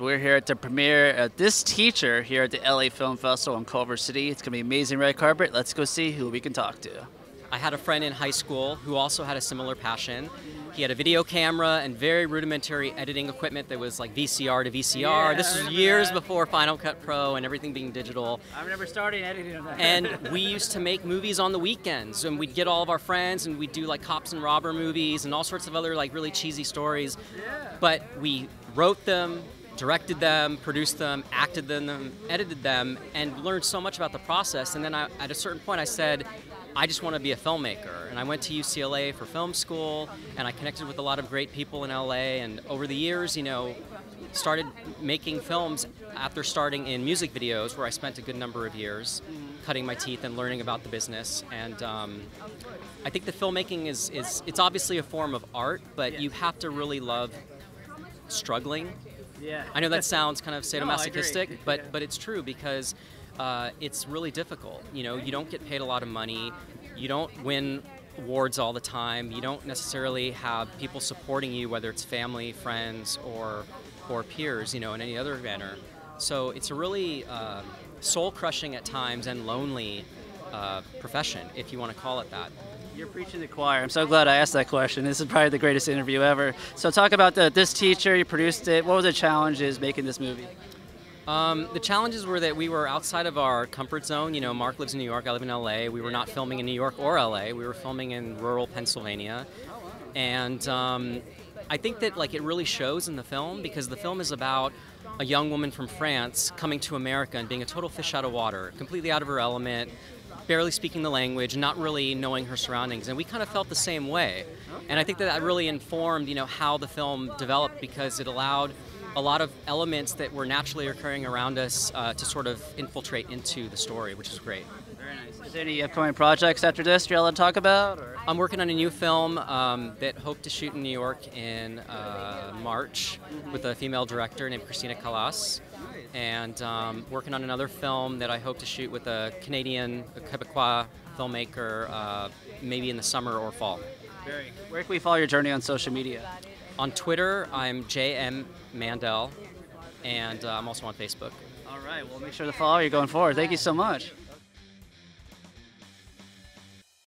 We're here at the premiere at This Teacher here at the LA Film Festival in Culver City. It's going to be amazing red carpet. Let's go see who we can talk to. I had a friend in high school who also had a similar passion. He had a video camera and very rudimentary editing equipment that was like VCR to VCR. Yeah, this was years before Final Cut Pro and everything being digital. I remember starting editing on that. And we used to make movies on the weekends, and we'd get all of our friends and we'd do like cops and robber movies and all sorts of other like really cheesy stories. Yeah. But we wrote them, directed them, produced them, acted them, edited them, and learned so much about the process. And then at a certain point I said, I just want to be a filmmaker. And I went to UCLA for film school, and I connected with a lot of great people in LA, and over the years, you know, started making films after starting in music videos, where I spent a good number of years cutting my teeth and learning about the business. And I think the filmmaking it's obviously a form of art, but you have to really love struggling. Yeah. I know that sounds kind of sadomasochistic, no, but it's true, because it's really difficult. You know, you don't get paid a lot of money, you don't win awards all the time, you don't necessarily have people supporting you, whether it's family, friends, or peers, you know, in any other manner. So it's a really soul-crushing at times and lonely profession, if you want to call it that. You're preaching to the choir. I'm so glad I asked that question. This is probably the greatest interview ever. So talk about This Teacher. You produced it. What were the challenges making this movie? The challenges were that we were outside of our comfort zone. You know, Mark lives in New York. I live in L.A. We were not filming in New York or L.A. We were filming in rural Pennsylvania. And I think that like it really shows in the film, because the film is about a young woman from France coming to America and being a total fish out of water, completely out of her element, barely speaking the language, not really knowing her surroundings. And we kind of felt the same way. And I think that really informed, you know, how the film developed, because it allowed a lot of elements that were naturally occurring around us to sort of infiltrate into the story, which is great. Very nice. Is there any upcoming projects after this you're allowed to talk about? Or? I'm working on a new film that hope to shoot in New York in March with a female director named Christina Calas. And working on another film that I hope to shoot with a Canadian, a Quebecois filmmaker, maybe in the summer or fall. Very cool. Where can we follow your journey on social media? On Twitter, I'm J.M. Mandel, and I'm also on Facebook. All right, well, make sure to follow you going forward. Thank you so much.